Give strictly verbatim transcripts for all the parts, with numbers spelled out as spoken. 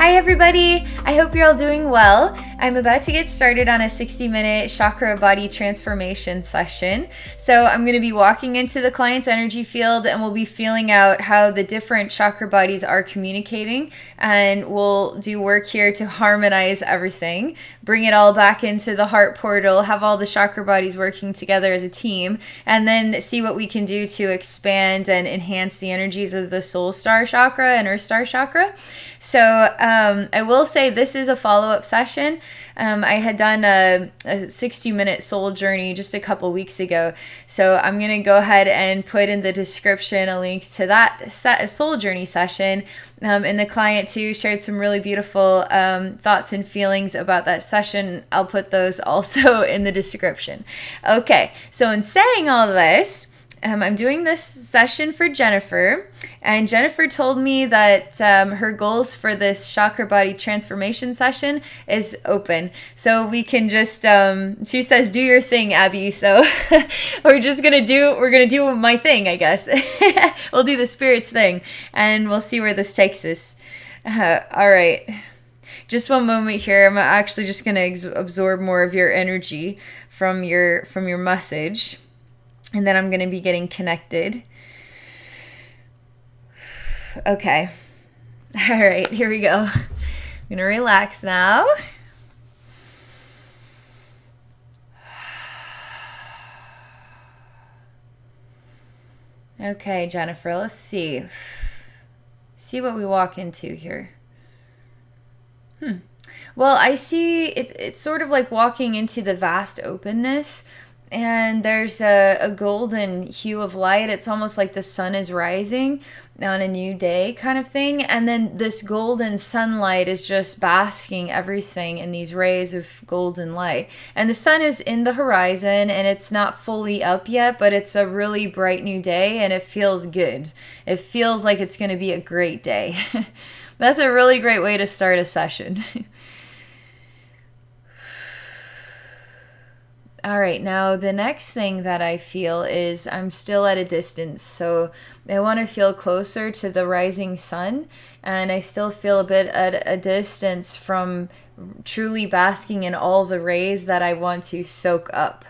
Hi everybody, I hope you're all doing well. I'm about to get started on a sixty minute chakra body transformation session. So I'm going to be walking into the client's energy field and we'll be feeling out how the different chakra bodies are communicating, and we'll do work here to harmonize everything, bring it all back into the heart portal, have all the chakra bodies working together as a team, and then see what we can do to expand and enhance the energies of the Soul Star Chakra and Earth Star Chakra. So um, I will say this is a follow-up session. Um, I had done a, a sixty minute soul journey just a couple weeks ago. So I'm going to go ahead and put in the description a link to that set, soul journey session. Um, and the client too shared some really beautiful um, thoughts and feelings about that session. I'll put those also in the description. Okay, so in saying all this, Um, I'm doing this session for Jennifer, and Jennifer told me that um, her goals for this chakra body transformation session is open. So we can just, um, she says, do your thing, Abby. So we're just going to do, we're going to do my thing, I guess. We'll do the spirit's thing, and we'll see where this takes us. Uh, all right. Just one moment here. I'm actually just going to absorb more of your energy from your, from your message. And then I'm going to be getting connected. Okay. All right, here we go. I'm going to relax now. Okay, Jennifer, let's see. See what we walk into here. Hmm. Well, I see it's, it's sort of like walking into the vast openness. And there's a, a golden hue of light. It's almost like the sun is rising on a new day kind of thing. And then this golden sunlight is just basking everything in these rays of golden light. And the sun is in the horizon, and it's not fully up yet, but it's a really bright new day, and it feels good. It feels like it's going to be a great day. That's a really great way to start a session. All right, now the next thing that I feel is I'm still at a distance, so I want to feel closer to the rising sun, and I still feel a bit at a distance from truly basking in all the rays that I want to soak up,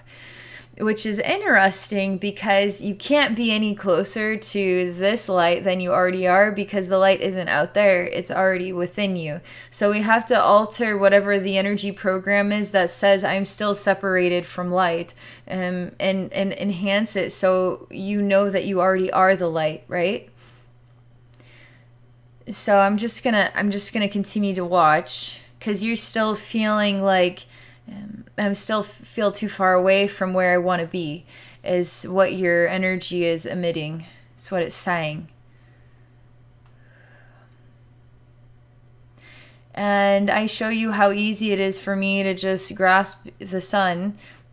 which is interesting because you can't be any closer to this light than you already are, because the light isn't out there, it's already within you. So we have to alter whatever the energy program is that says I'm still separated from light, um, and, and enhance it so you know that you already are the light, right? So I'm just gonna, I'm just gonna continue to watch, because you're still feeling like Um, I'm still feel too far away from where I want to be, is what your energy is emitting. It's what it's saying. And I show you how easy it is for me to just grasp the sun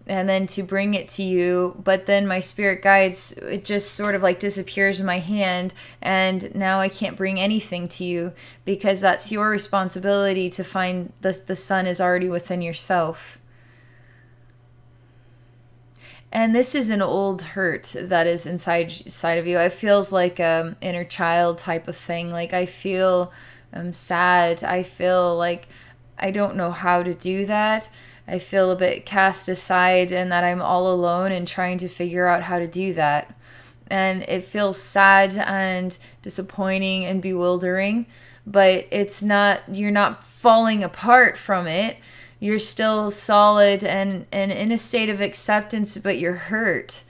and then to bring it to you, but then my spirit guides, it just sort of like disappears in my hand, and now I can't bring anything to you, because that's your responsibility to find the, the sun is already within yourself. And this is an old hurt that is inside, inside of you. It feels like an inner child type of thing. Like I feel I'm sad, I feel like I don't know how to do that. I feel a bit cast aside, and that I'm all alone and trying to figure out how to do that. And it feels sad and disappointing and bewildering, but it's not, you're not falling apart from it. You're still solid and, and in a state of acceptance, but you're hurt.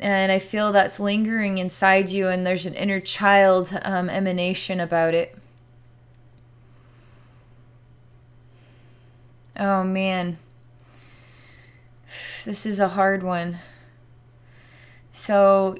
And I feel that's lingering inside you, and there's an inner child um, emanation about it. Oh man. This is a hard one. So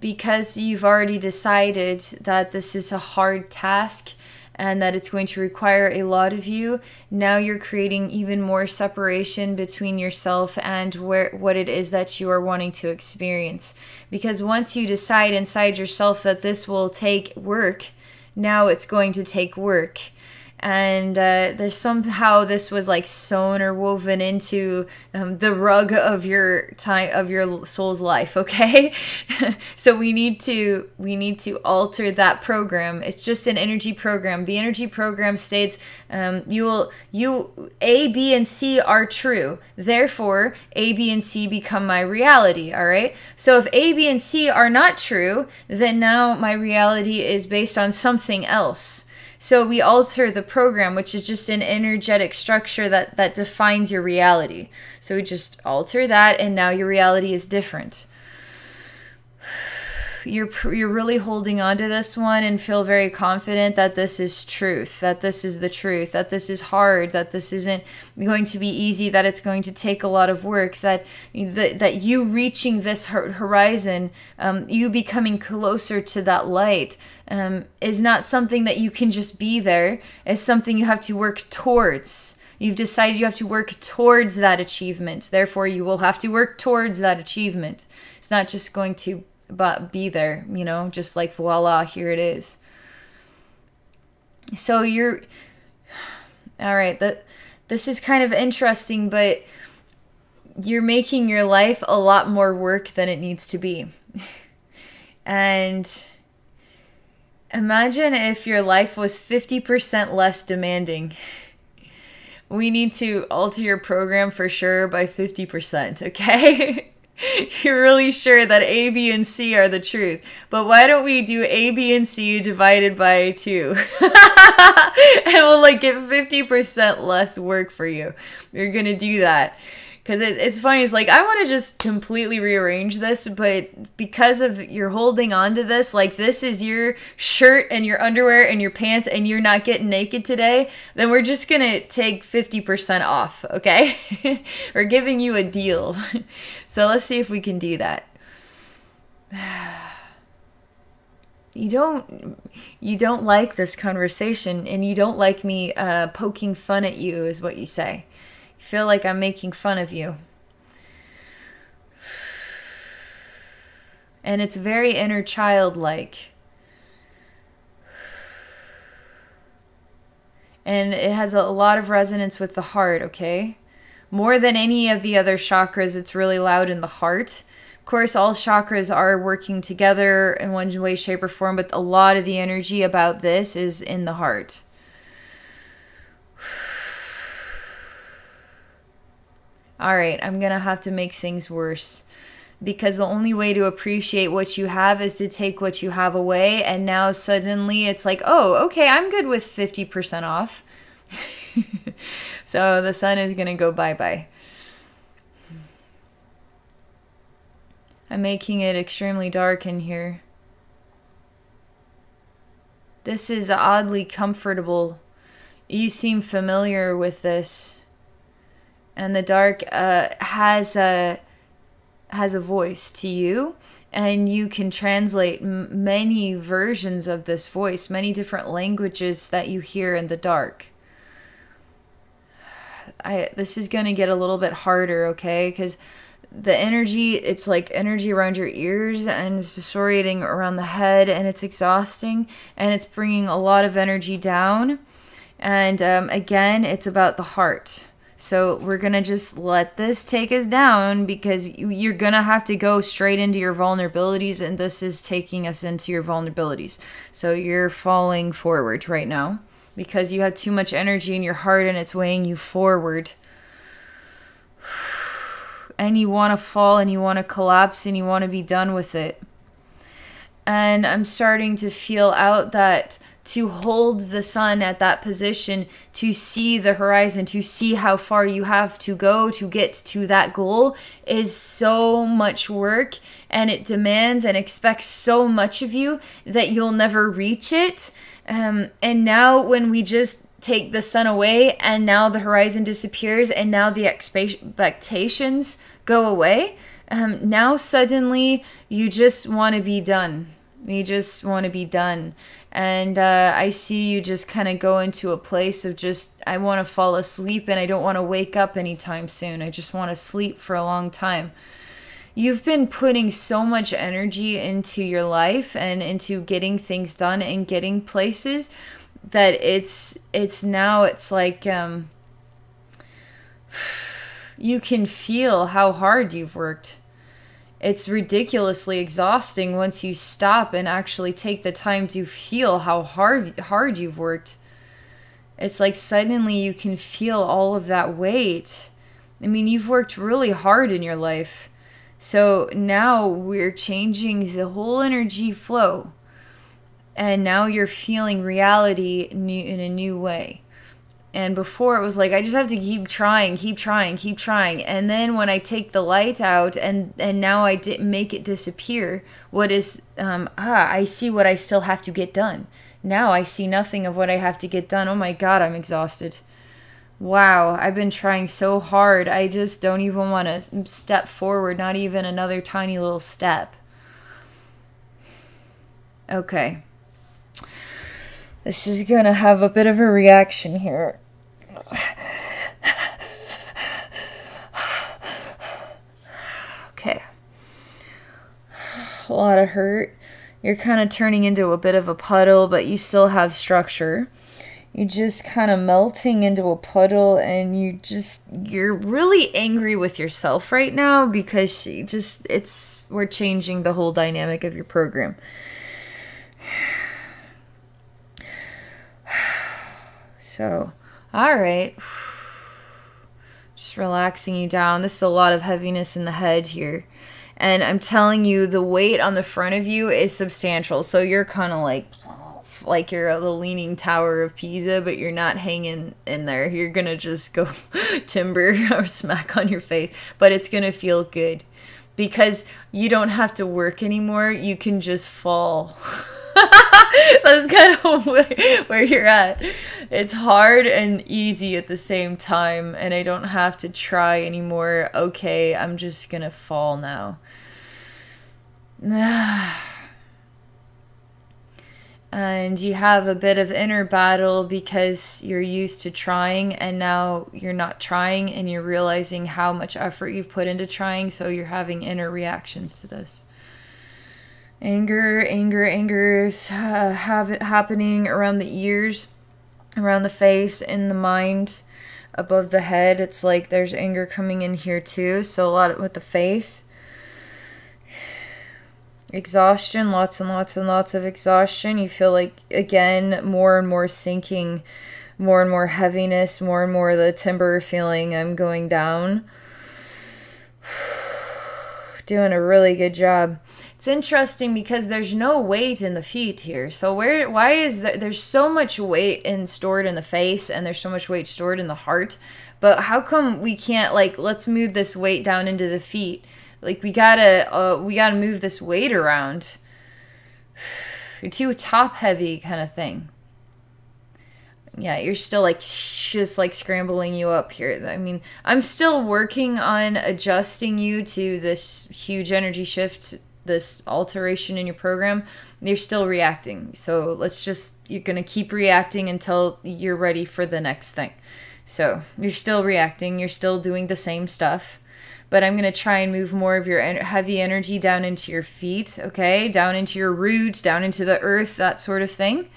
because you've already decided that this is a hard task and that it's going to require a lot of you, now you're creating even more separation between yourself and where what it is that you are wanting to experience. Because once you decide inside yourself that this will take work, now it's going to take work. And uh, there's somehow this was like sewn or woven into um, the rug of your time, of your soul's life. Okay, so we need to we need to alter that program. It's just an energy program. The energy program states um, you will you A, B, and C are true. Therefore, A, B, and C become my reality. All right. So if A, B, and C are not true, then now my reality is based on something else. So we alter the program, which is just an energetic structure that, that defines your reality. So we just alter that, and now your reality is different. You're, you're really holding on to this one and feel very confident that this is truth, that this is the truth, that this is hard, that this isn't going to be easy, that it's going to take a lot of work, that, that, that you reaching this horizon, um, you becoming closer to that light, Um, is not something that you can just be there. It's something you have to work towards. You've decided you have to work towards that achievement. Therefore, you will have to work towards that achievement. It's not just going to be there, you know, just like voila, here it is. So you're... All right, that, this is kind of interesting, but you're making your life a lot more work than it needs to be. And... imagine if your life was fifty percent less demanding. We need to alter your program for sure by fifty percent, okay? You're really sure that A, B, and C are the truth. But why don't we do A, B, and C divided by two? And we'll like get fifty percent less work for you. You're going to do that. Because it, it's funny, it's like, I want to just completely rearrange this, but because of you're holding on to this, like this is your shirt and your underwear and your pants and you're not getting naked today, then we're just going to take fifty percent off, okay? We're giving you a deal. So let's see if we can do that. You don't, you don't like this conversation and you don't like me uh, poking fun at you is what you say. Feel like I'm making fun of you. And it's very inner child-like. And it has a lot of resonance with the heart, okay? More than any of the other chakras, it's really loud in the heart. Of course, all chakras are working together in one way, shape, or form, but a lot of the energy about this is in the heart. All right, I'm going to have to make things worse because the only way to appreciate what you have is to take what you have away. And now suddenly it's like, oh, okay, I'm good with fifty percent off. So the sun is going to go bye-bye. I'm making it extremely dark in here. This is oddly comfortable. You seem familiar with this. And the dark uh, has a has a voice to you, and you can translate m many versions of this voice, many different languages that you hear in the dark. I this is gonna get a little bit harder, okay? Because the energy, it's like energy around your ears, and it's disorienting around the head, and it's exhausting, and it's bringing a lot of energy down. And um, again, it's about the heart. So we're going to just let this take us down because you're going to have to go straight into your vulnerabilities, and this is taking us into your vulnerabilities. So you're falling forward right now because you have too much energy in your heart and it's weighing you forward. And you want to fall and you want to collapse and you want to be done with it. And I'm starting to feel out that to hold the sun at that position, to see the horizon, to see how far you have to go to get to that goal is so much work, and it demands and expects so much of you that you'll never reach it. Um, and now when we just take the sun away and now the horizon disappears and now the expectations go away, um, now suddenly you just want to be done. You just want to be done. And uh, I see you just kind of go into a place of just, I want to fall asleep and I don't want to wake up anytime soon. I just want to sleep for a long time. You've been putting so much energy into your life and into getting things done and getting places that it's it's now it's like um, you can feel how hard you've worked. It's ridiculously exhausting once you stop and actually take the time to feel how hard hard you've worked. It's like suddenly you can feel all of that weight. I mean, you've worked really hard in your life. So now we're changing the whole energy flow. And now you're feeling reality new in a new way. And before it was like, I just have to keep trying, keep trying, keep trying. And then when I take the light out and, and now I didn't make it disappear, what is, um, ah, I see what I still have to get done. Now I see nothing of what I have to get done. Oh my God, I'm exhausted. Wow, I've been trying so hard. I just don't even want to step forward, not even another tiny little step. Okay. This is going to have a bit of a reaction here. Okay. A lot of hurt. You're kind of turning into a bit of a puddle, but you still have structure. You're just kind of melting into a puddle, and you just, you're really angry with yourself right now because you just, it's, we're changing the whole dynamic of your program. So, all right, just relaxing you down. This is a lot of heaviness in the head here. And I'm telling you, the weight on the front of you is substantial. So you're kind of like, like you're the leaning tower of Pisa, but you're not hanging in there. You're going to just go timber or smack on your face, but it's going to feel good because you don't have to work anymore. You can just fall. That's kind of where, where you're at. It's hard and easy at the same time, and I don't have to try anymore. Okay, I'm just gonna fall now. And you have a bit of inner battle because you're used to trying, and now you're not trying, and you're realizing how much effort you've put into trying, so you're having inner reactions to this. Anger, anger, anger is uh, have it happening around the ears, around the face, in the mind, above the head. It's like there's anger coming in here too. So a lot with the face. Exhaustion, lots and lots and lots of exhaustion. You feel like, again, more and more sinking, more and more heaviness, more and more the timber feeling, I'm going down. Doing a really good job. It's interesting because there's no weight in the feet here. So where, why is there, there's so much weight in, stored in the face, and there's so much weight stored in the heart, but how come we can't, like, let's move this weight down into the feet? Like, we gotta, uh, we gotta move this weight around. You're too top heavy kind of thing. Yeah, you're still like, just like scrambling you up here. I mean, I'm still working on adjusting you to this huge energy shift, this alteration in your program. You're still reacting. So let's just, you're going to keep reacting until you're ready for the next thing. So you're still reacting. You're still doing the same stuff, but I'm going to try and move more of your en- heavy energy down into your feet. Okay. Down into your roots, down into the earth, that sort of thing.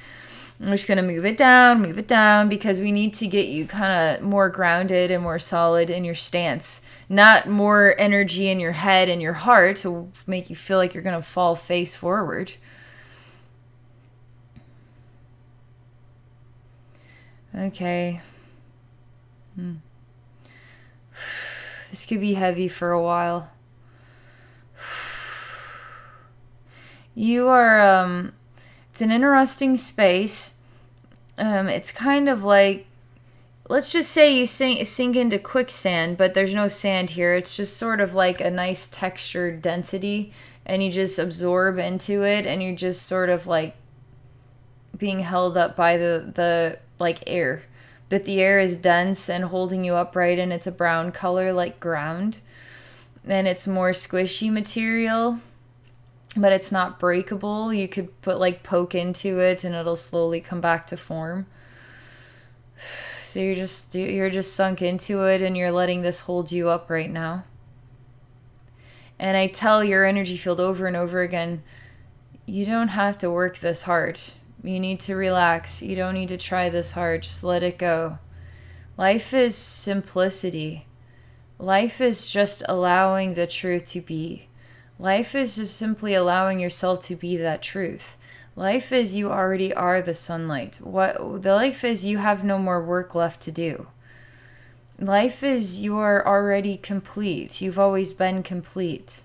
I'm just going to move it down, move it down, because we need to get you kind of more grounded and more solid in your stance. Not more energy in your head and your heart to make you feel like you're going to fall face forward. Okay. Hmm. This could be heavy for a while. You are... um. It's an interesting space. Um, it's kind of like, let's just say you sink, sink into quicksand, but there's no sand here. It's just sort of like a nice textured density, and you just absorb into it, and you're just sort of like being held up by the, the like air. But the air is dense and holding you upright, and it's a brown color like ground. And it's more squishy material, but it's not breakable. You could put like poke into it and it'll slowly come back to form. So you're just, you're just sunk into it, and you're letting this hold you up right now. And I tell your energy field over and over again, you don't have to work this hard. You need to relax. You don't need to try this hard. Just let it go. Life is simplicity. Life is just allowing the truth to be. Life is just simply allowing yourself to be that truth. Life is you already are the sunlight. What the life is you have no more work left to do. Life is you're already complete. You've always been complete.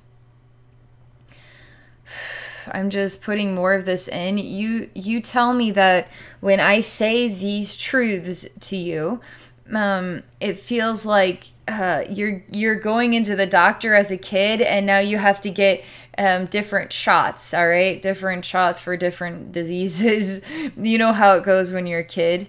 I'm just putting more of this in. You you tell me that when I say these truths to you, um, it feels like uh, you're you're going into the doctor as a kid, and now you have to get um, different shots. All right, different shots for different diseases. You know how it goes when you're a kid,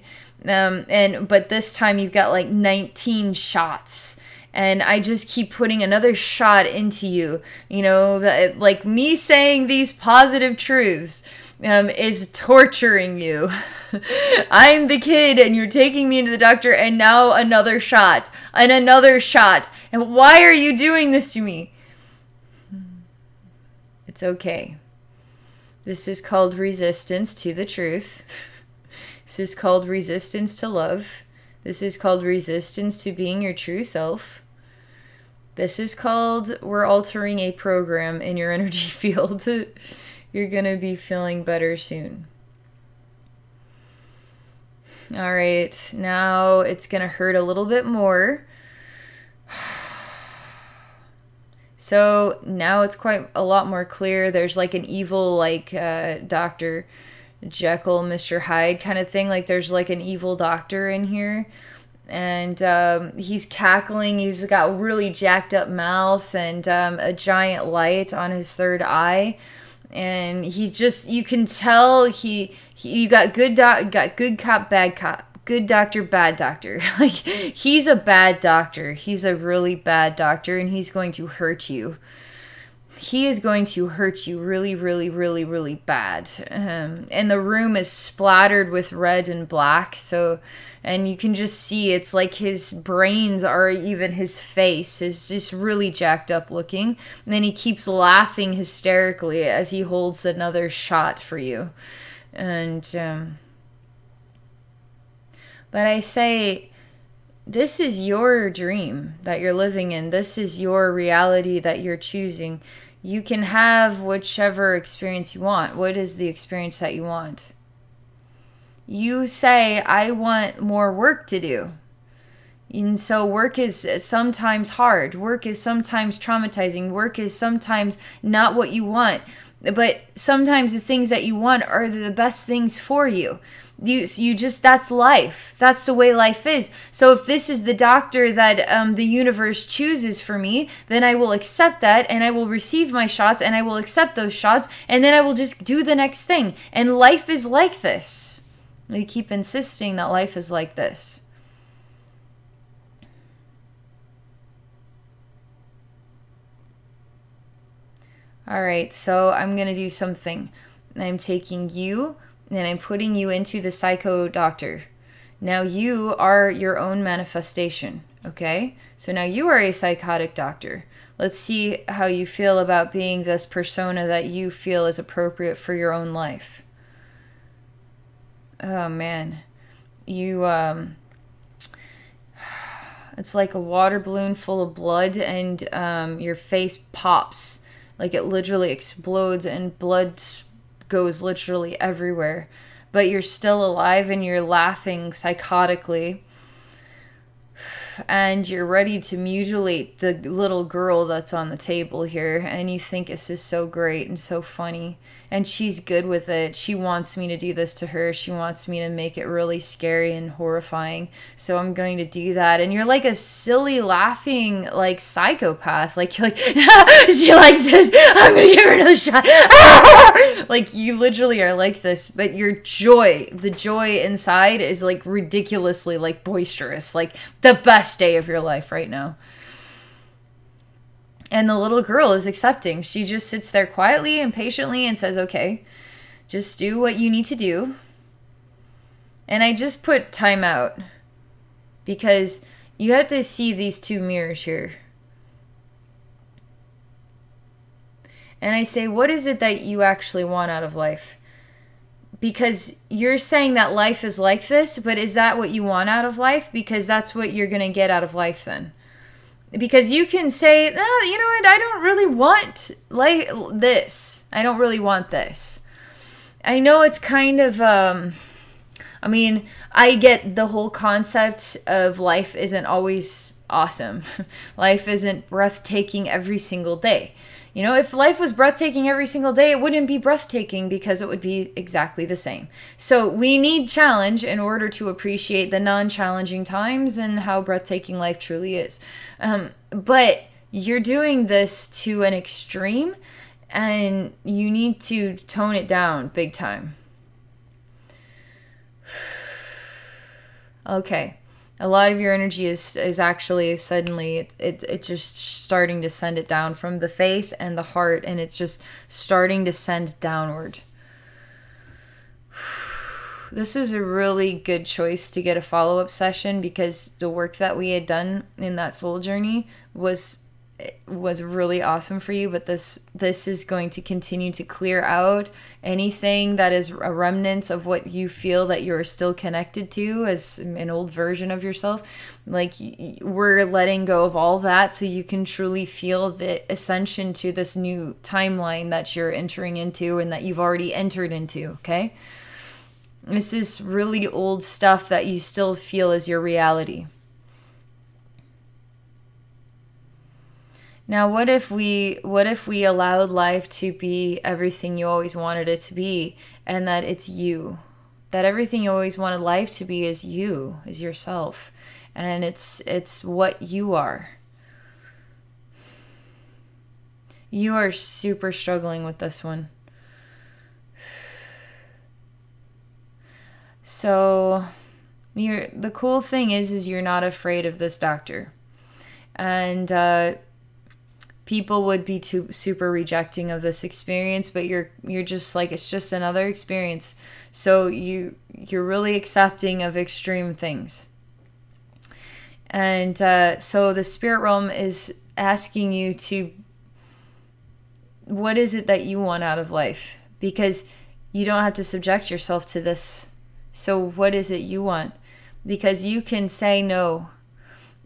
um, and but this time you've got like nineteen shots. And I just keep putting another shot into you. You know, that, like me saying these positive truths um, is torturing you. I'm the kid and you're taking me into the doctor, and now another shot and another shot. And why are you doing this to me? It's okay. This is called resistance to the truth. This is called resistance to love. This is called resistance to being your true self. This is called we're altering a program in your energy field. You're going to be feeling better soon. All right, now it's going to hurt a little bit more. So now it's quite a lot more clear. There's like an evil, like uh, Doctor Jekyll, Mister Hyde kind of thing. Like there's like an evil doctor in here, and um, he's cackling. He's got a really jacked up mouth and um, a giant light on his third eye, and he's just, you can tell he, he you got good doc, got good cop, bad cop, good doctor, bad doctor. Like he's a bad doctor. He's a really bad doctor, and he's going to hurt you. He is going to hurt you really, really, really, really bad. Um, and the room is splattered with red and black. So, and you can just see it's like his brains are, even his face is just really jacked up looking. And then he keeps laughing hysterically as he holds another shot for you. And, um, but I say, this is your dream that you're living in. This is your reality that you're choosing. You can have whichever experience you want. What is the experience that you want? You say, I want more work to do. And so work is sometimes hard. Work is sometimes traumatizing. Work is sometimes not what you want. But sometimes the things that you want are the best things for you. You, you just, that's life. That's the way life is. So if this is the doctor that um, the universe chooses for me, then I will accept that, and I will receive my shots, and I will accept those shots, and then I will just do the next thing. And life is like this. We keep insisting that life is like this. All right, so I'm going to do something. I'm taking you, and I'm putting you into the psycho doctor. Now you are your own manifestation, okay? So now you are a psychotic doctor. Let's see how you feel about being this persona that you feel is appropriate for your own life. Oh, man. You, um... it's like a water balloon full of blood, and um, your face pops. Like it literally explodes, and blood goes literally everywhere, but you're still alive and you're laughing psychotically, and you're ready to mutilate the little girl that's on the table here, and you think this is so great and so funny, and she's good with it. She wants me to do this to her. She wants me to make it really scary and horrifying, so I'm going to do that. And you're like a silly laughing like psychopath. Like you're like, she likes this, I'm gonna give her another shot. Like you literally are like this, but your joy, the joy inside is like ridiculously like boisterous, like the best day of your life right now. And the little girl is accepting. She just sits there quietly and patiently and says, okay, just do what you need to do. And I just put time out because you have to see these two mirrors here. And I say, what is it that you actually want out of life? because you're saying that life is like this, but is that what you want out of life? Because that's what you're going to get out of life then. Because you can say, oh, you know what, I don't really want like this. I don't really want this. I know it's kind of, um, I mean, I get the whole concept of life isn't always awesome. Life isn't breathtaking every single day. You know, if life was breathtaking every single day, it wouldn't be breathtaking because it would be exactly the same. So we need challenge in order to appreciate the non-challenging times and how breathtaking life truly is. Um, but you're doing this to an extreme and you need to tone it down big time. Okay. A lot of your energy is, is actually suddenly, it's it, it just starting to send it down from the face and the heart, and it's just starting to send downward. This is a really good choice to get a follow-up session, because the work that we had done in that soul journey was was really awesome for you, but this this is going to continue to clear out anything that is a remnant of what you feel that you're still connected to as an old version of yourself. Like, we're letting go of all that so you can truly feel the ascension to this new timeline that you're entering into and that you've already entered into, okay? This is really old stuff that you still feel is your reality. Now, what if we what if we allowed life to be everything you always wanted it to be, and that it's you? That everything you always wanted life to be is you, is yourself, and it's it's what you are. You are super struggling with this one. So, you're the cool thing is is you're not afraid of this doctor. And uh people would be too super rejecting of this experience, but you're you're just like, it's just another experience. So you you're really accepting of extreme things. And uh, so the spirit realm is asking you to, what is it that you want out of life? Because you don't have to subject yourself to this. So what is it you want? Because you can say no.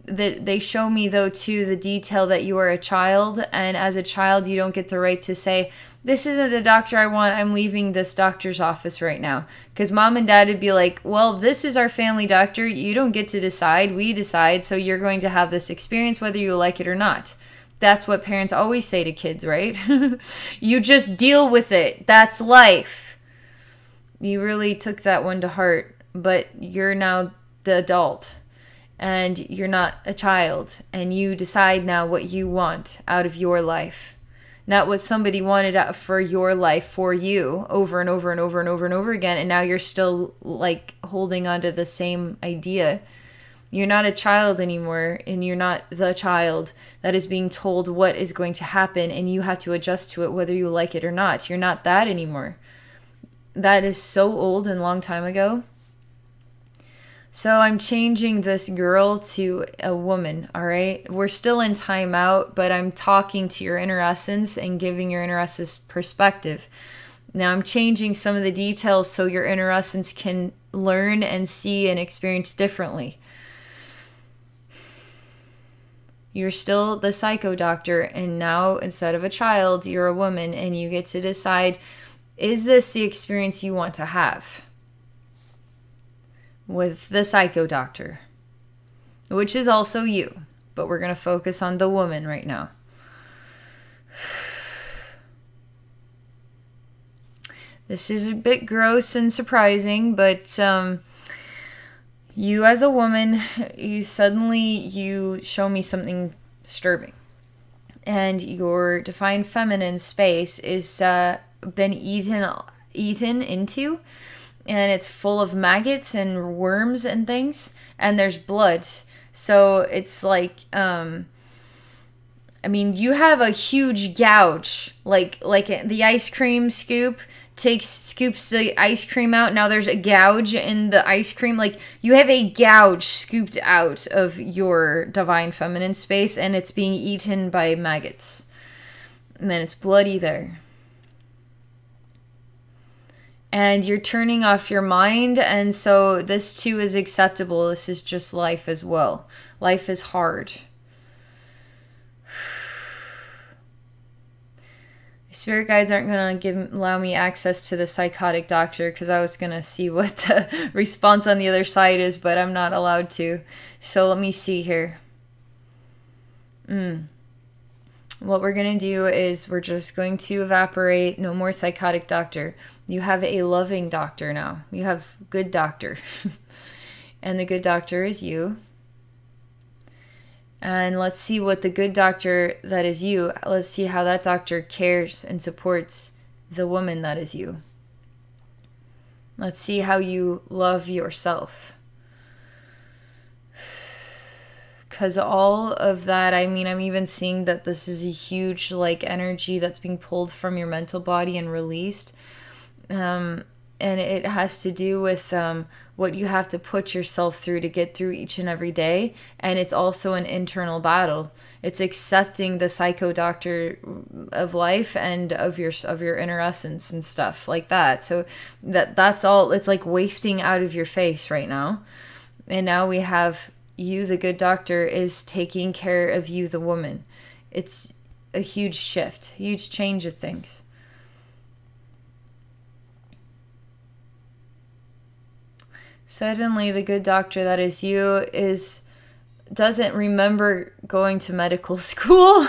That they show me, though, too, the detail that you are a child, and as a child you don't get the right to say, this isn't the doctor I want, I'm leaving this doctor's office right now. Because mom and dad would be like, well, this is our family doctor, you don't get to decide, we decide, so you're going to have this experience whether you like it or not. That's what parents always say to kids, right? You just deal with it, that's life. You really took that one to heart, but you're now the adult. And you're not a child, and you decide now what you want out of your life, not what somebody wanted out for your life for you over and over and over and over and over again, and now you're still like holding on to the same idea. You're not a child anymore, and you're not the child that is being told what is going to happen, and you have to adjust to it whether you like it or not. You're not that anymore. That is so old and long time ago. So I'm changing this girl to a woman, all right? We're still in timeout, but I'm talking to your inner essence and giving your inner essence perspective. Now I'm changing some of the details so your inner essence can learn and see and experience differently. You're still the psycho doctor, and now instead of a child, you're a woman, and you get to decide, is this the experience you want to have? With the psycho doctor, which is also you, but we're going to focus on the woman right now. This is a bit gross and surprising, but um, you as a woman, you suddenly, you show me something disturbing. And your defined feminine space is uh, been eaten, eaten into. And it's full of maggots and worms and things, and there's blood. So it's like, um, I mean, you have a huge gouge, like like the ice cream scoop takes scoops the ice cream out. Now there's a gouge in the ice cream. Like, you have a gouge scooped out of your divine feminine space, and it's being eaten by maggots, and then it's bloody there. and you're turning off your mind. And so this too is acceptable. This is just life as well. Life is hard. Spirit guides aren't going to give allow me access to the psychotic doctor because I was going to see what the response on the other side is, but I'm not allowed to. So let me see here. Mm. What we're going to do is we're just going to evaporate. No more psychotic doctor. You have a loving doctor now. You have good doctor. And the good doctor is you. And let's see what the good doctor that is you, let's see how that doctor cares and supports the woman that is you. Let's see how you love yourself. Because all of that, I mean, I'm even seeing that this is a huge, like, energy that's being pulled from your mental body and released. Um, and it has to do with... Um, what you have to put yourself through to get through each and every day. And it's also an internal battle. It's accepting the psycho doctor of life and of your of your inner essence and stuff like that. So that that's all, it's like wafting out of your face right now. And now we have you, the good doctor, is taking care of you, the woman. It's a huge shift, huge change of things. Suddenly, the good doctor that is you is doesn't remember going to medical school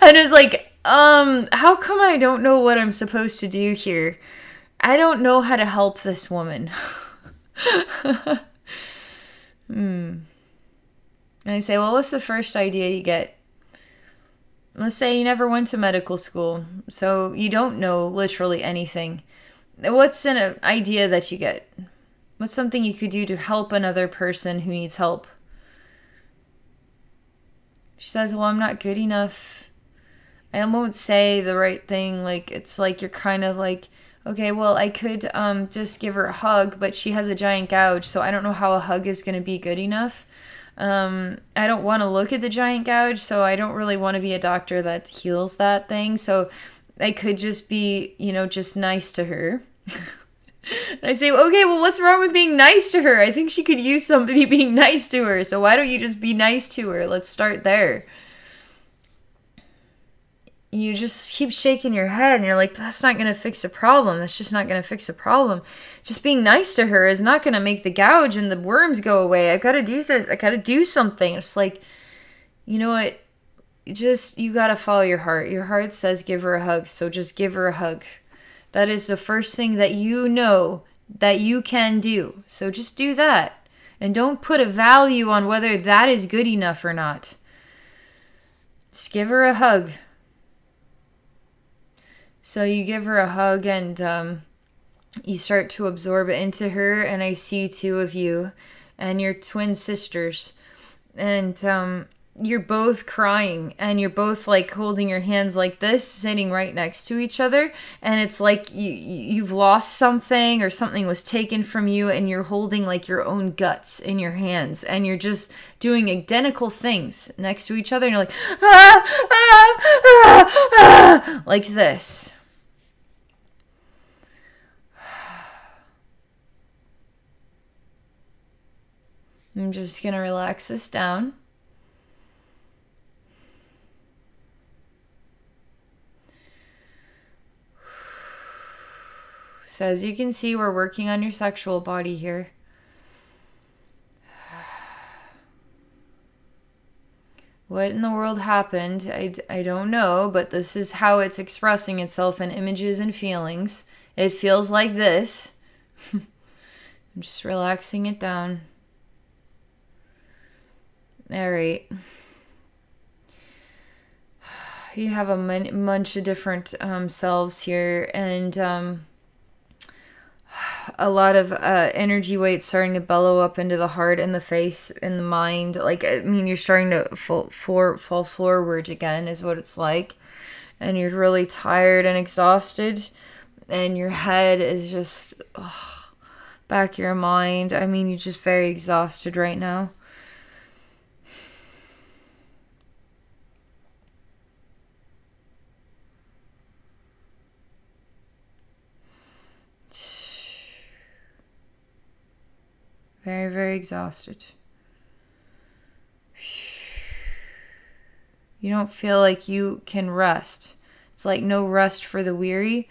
and is like, um, how come I don't know what I'm supposed to do here? I don't know how to help this woman. Hmm. And I say, well, what's the first idea you get? Let's say you never went to medical school, so you don't know literally anything. What's an idea that you get? What's something you could do to help another person who needs help? She says, well, I'm not good enough. I won't say the right thing. Like, it's like you're kind of like, okay, well, I could um, just give her a hug, but she has a giant gouge, so I don't know how a hug is going to be good enough. Um, I don't want to look at the giant gouge, so I don't really want to be a doctor that heals that thing. So I could just be, you know, just nice to her. And I say, okay, well, what's wrong with being nice to her? I think she could use somebody being nice to her. So why don't you just be nice to her? Let's start there. You just keep shaking your head and you're like, that's not going to fix a problem. That's just not going to fix a problem. Just being nice to her is not going to make the gouge and the worms go away. I got to do this. I got to do something. It's like, you know what? Just, you got to follow your heart. Your heart says give her a hug. So just give her a hug. That is the first thing that you know that you can do. So just do that. And don't put a value on whether that is good enough or not. Just give her a hug. So you give her a hug and um, you start to absorb it into her. And I see two of you and your twin sisters. And um, you're both crying and you're both like holding your hands like this, sitting right next to each other. And it's like you, you've lost something or something was taken from you and you're holding like your own guts in your hands and you're just doing identical things next to each other. And you're like, ah, ah, ah, ah, like this. I'm just going to relax this down. So as you can see, we're working on your sexual body here. What in the world happened? I, I don't know, but this is how it's expressing itself in images and feelings. It feels like this. I'm just relaxing it down. All right. You have a mun- bunch of different um, selves here, and... Um, a lot of uh, energy weight starting to bellow up into the heart and the face and the mind. Like, I mean, you're starting to fall, for, fall forward again is what it's like. And you're really tired and exhausted. And your head is just oh, back of your mind. I mean, you're just very exhausted right now. Very, very exhausted. You don't feel like you can rest. It's like no rest for the weary.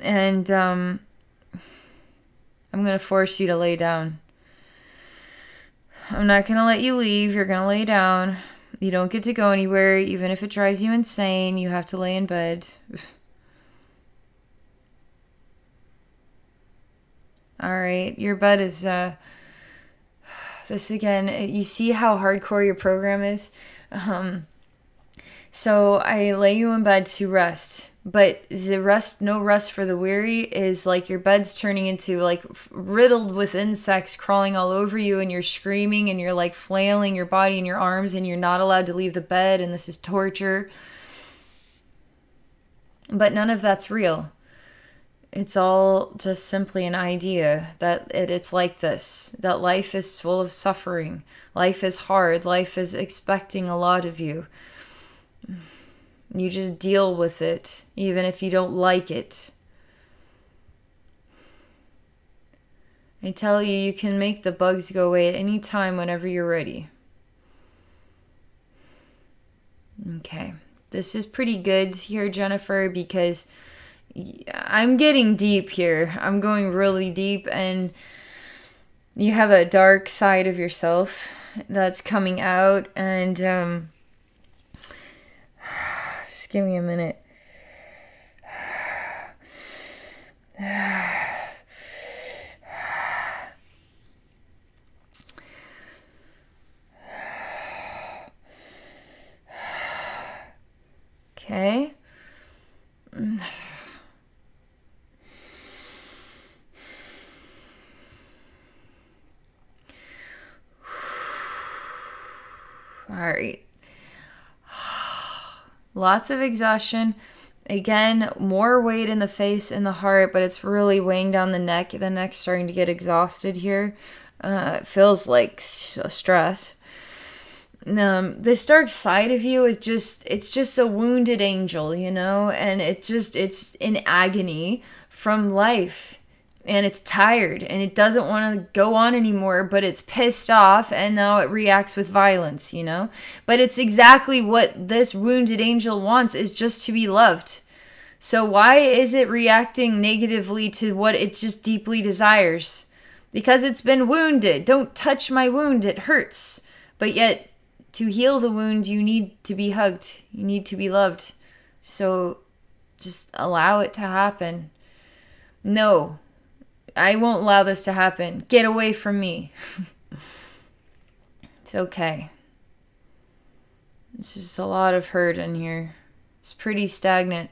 And um, I'm going to force you to lay down. I'm not going to let you leave. You're going to lay down. You don't get to go anywhere. Even if it drives you insane, you have to lay in bed. All right, your bed is, uh, this again, you see how hardcore your program is? Um, so I lay you in bed to rest, but the rest, no rest for the weary is like your bed's turning into like riddled with insects crawling all over you, and you're screaming and you're like flailing your body and your arms, and you're not allowed to leave the bed, and this is torture. But none of that's real. It's all just simply an idea that it, it's like this, that life is full of suffering. Life is hard. Life is expecting a lot of you. You just deal with it, even if you don't like it. I tell you, you can make the bugs go away at any time whenever you're ready. Okay. This is pretty good here, Jennifer, because I'm getting deep here. I'm going really deep, and you have a dark side of yourself that's coming out, and um, just give me a minute. Okay. All right. Lots of exhaustion. Again, more weight in the face and the heart, but it's really weighing down the neck. The neck's starting to get exhausted here. Uh, it feels like stress. Um, this dark side of you is just, it's just a wounded angel, you know, and it just, it's in agony from life. And it's tired, and it doesn't want to go on anymore, but it's pissed off, and now it reacts with violence, you know? But it's exactly what this wounded angel wants, is just to be loved. So why is it reacting negatively to what it just deeply desires? Because it's been wounded. Don't touch my wound. It hurts. But yet, to heal the wound, you need to be hugged. You need to be loved. So just allow it to happen. No. I won't allow this to happen. Get away from me. It's okay. It's just a lot of hurt in here. It's pretty stagnant.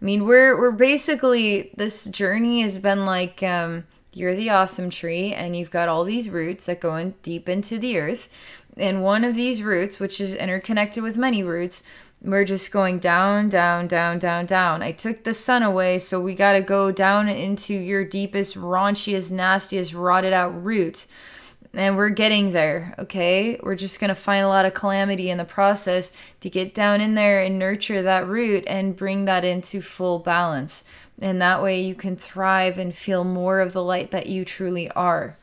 I mean, we're we're basically, this journey has been like, um, you're the awesome tree, and you've got all these roots that go in deep into the earth. And one of these roots, which is interconnected with many roots, we're just going down, down, down, down, down. I took the sun away, so we got to go down into your deepest, raunchiest, nastiest, rotted out root. And we're getting there, okay? We're just going to find a lot of calamity in the process to get down in there and nurture that root and bring that into full balance. And that way you can thrive and feel more of the light that you truly are.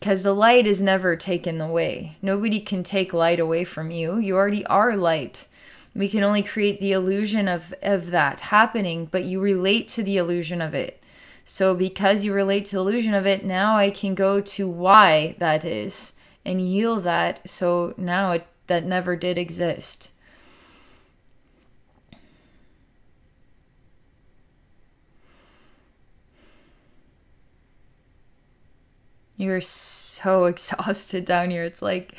Because the light is never taken away. Nobody can take light away from you. You already are light. We can only create the illusion of, of that happening, but you relate to the illusion of it. So because you relate to the illusion of it, now I can go to why that is and heal that. So now it, that never did exist. You're so exhausted down here. It's like,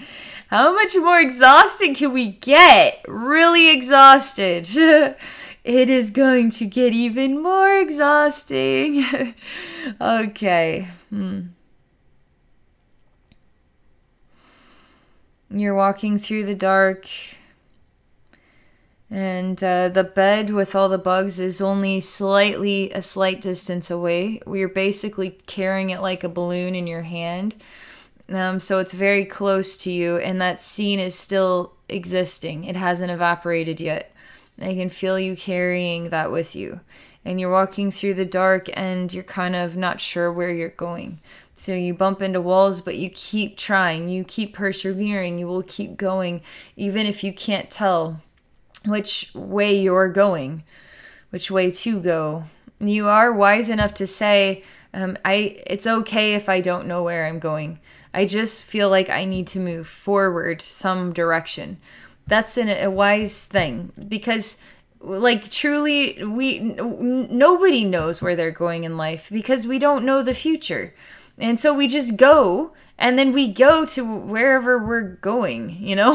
how much more exhausted can we get? Really exhausted. It is going to get even more exhausting. Okay. Hmm. You're walking through the dark. And uh, the bed with all the bugs is only slightly, a slight distance away. We're basically carrying it like a balloon in your hand. Um, so it's very close to you, and that scene is still existing. It hasn't evaporated yet. I can feel you carrying that with you. And you're walking through the dark, and you're kind of not sure where you're going. So you bump into walls, but you keep trying, you keep persevering, you will keep going, even if you can't tell which way you're going, which way to go. You are wise enough to say, um, I, it's okay if I don't know where I'm going. I just feel like I need to move forward some direction. That's an, a wise thing, because like truly we n nobody knows where they're going in life, because we don't know the future. And so we just go, and then we go to wherever we're going, you know,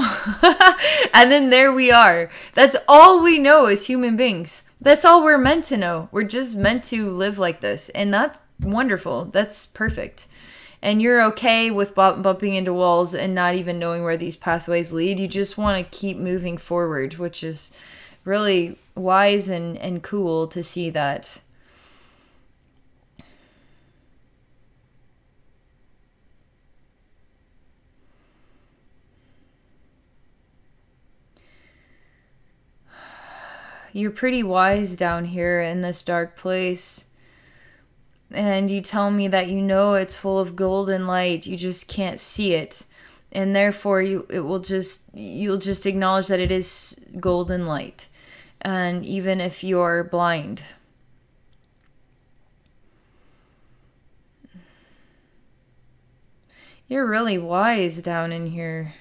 and then there we are. That's all we know as human beings. That's all we're meant to know. We're just meant to live like this. And that's wonderful. That's perfect. And you're okay with bump bumping into walls and not even knowing where these pathways lead. You just want to keep moving forward, which is really wise and, and cool to see that. You're pretty wise down here in this dark place. And you tell me that you know it's full of golden light, you just can't see it. And therefore you it will just you'll just acknowledge that it is golden light. And even if you're blind. You're really wise down in here.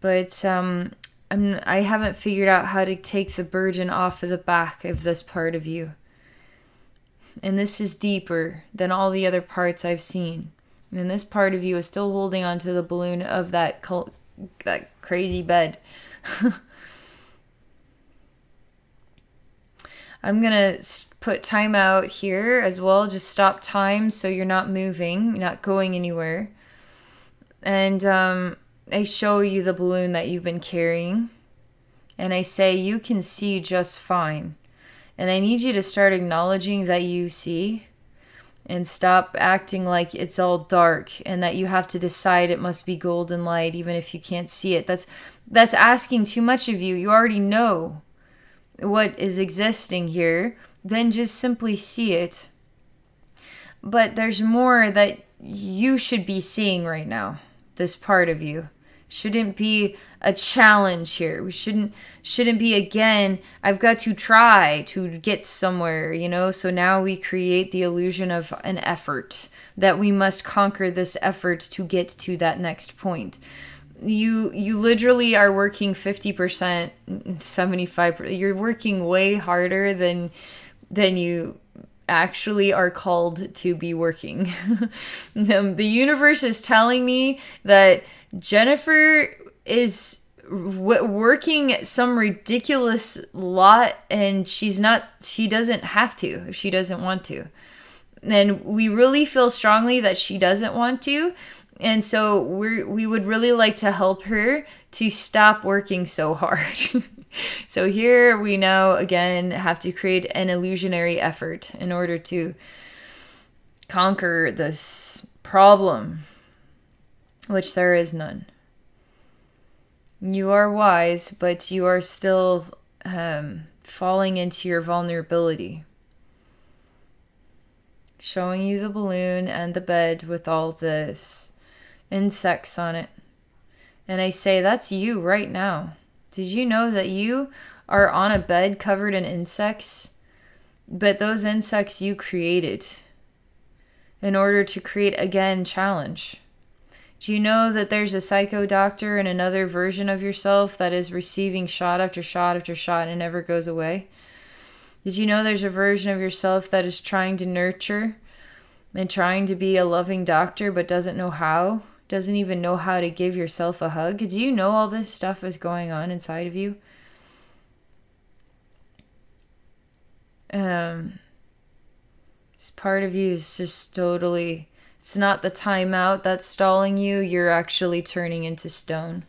But um I'm I haven't figured out how to take the burden off of the back of this part of you. And this is deeper than all the other parts I've seen. And this part of you is still holding onto the balloon of that cult, that crazy bed. I'm gonna put time out here as well. Just stop time so you're not moving, you're not going anywhere. And um, I show you the balloon that you've been carrying. And I say, you can see just fine. And I need you to start acknowledging that you see, and stop acting like it's all dark and that you have to decide it must be golden light even if you can't see it. That's that's asking too much of you. You already know what is existing here. Then just simply see it. But there's more that you should be seeing right now. This part of you shouldn't be a challenge here. We shouldn't shouldn't be again, I've got to try to get somewhere, you know? So now we create the illusion of an effort, that we must conquer this effort to get to that next point. You you literally are working fifty percent, seventy-five percent. You're working way harder than than you actually are called to be working. The universe is telling me that Jennifer is w working some ridiculous lot, and she's not, she doesn't have to if she doesn't want to. And we really feel strongly that she doesn't want to. And so we we would really like to help her to stop working so hard. So here we now again have to create an illusionary effort in order to conquer this problem, which there is none. You are wise, but you are still um, falling into your vulnerability. Showing you the balloon and the bed with all this insects on it. And I say, that's you right now. Did you know that you are on a bed covered in insects? But those insects you created in order to create, again, challenge. Do you know that there's a psycho doctor and another version of yourself that is receiving shot after shot after shot and it never goes away? Did you know there's a version of yourself that is trying to nurture and trying to be a loving doctor but doesn't know how? Doesn't even know how to give yourself a hug? Do you know all this stuff is going on inside of you? Um, this part of you is just totally... It's not the timeout that's stalling you. You're actually turning into stone.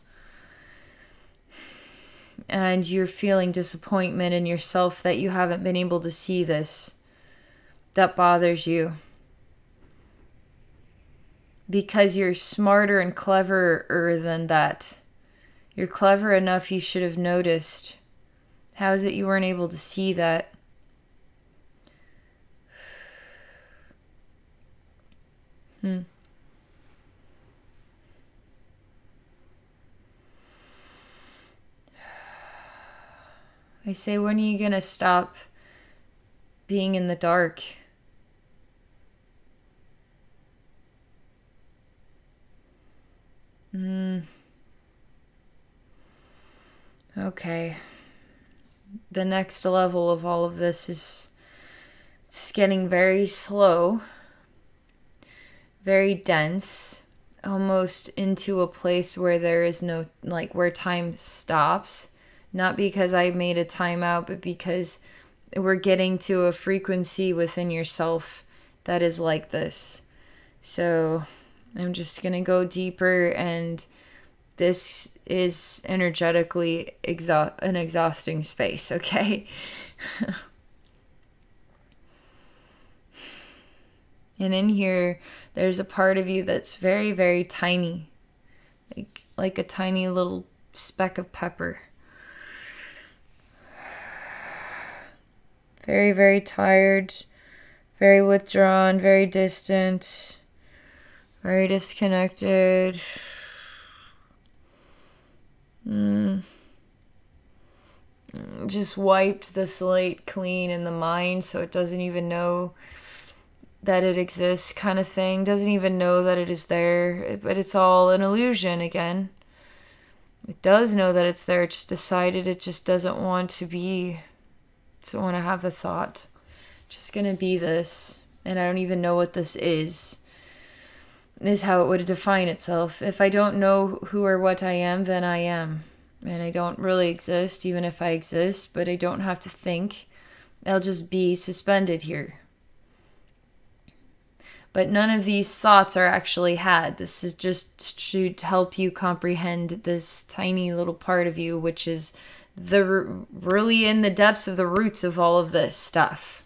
And you're feeling disappointment in yourself that you haven't been able to see this. That bothers you. Because you're smarter and cleverer than that. You're clever enough, you should have noticed. How is it you weren't able to see that? Mm. I say, when are you going to stop being in the dark? Mm. Okay. The next level of all of this is it's getting very slow, very dense, almost into a place where there is no, like, where time stops. Not because I made a timeout, but because we're getting to a frequency within yourself that is like this. So I'm just going to go deeper, and this is energetically exha- an exhausting space, okay? And in here, there's a part of you that's very, very tiny, like, like a tiny little speck of pepper. Very, very tired, very withdrawn, very distant, very disconnected. Mm. Just wiped the slate clean in the mind, so it doesn't even know that it exists, kind of thing. Doesn't even know that it is there, but it's all an illusion again. It does know that it's there, it just decided it just doesn't want to be. So I want to have a thought. Just gonna be this, and I don't even know what this is. Is how it would define itself. If I don't know who or what I am, then I am, and I don't really exist. Even if I exist, but I don't have to think. I'll just be suspended here. But none of these thoughts are actually had. This is just to help you comprehend this tiny little part of you, which is the really in the depths of the roots of all of this stuff.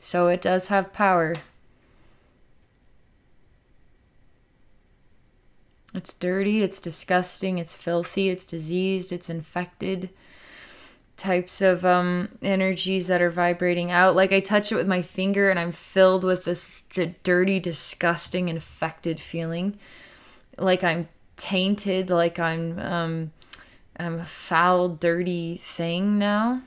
So it does have power. It's dirty, it's disgusting, it's filthy, it's diseased, it's infected. Types of um, energies that are vibrating out. Like, I touch it with my finger and I'm filled with this dirty, disgusting, infected feeling. Like I'm tainted, like I'm um I'm a foul, dirty thing now.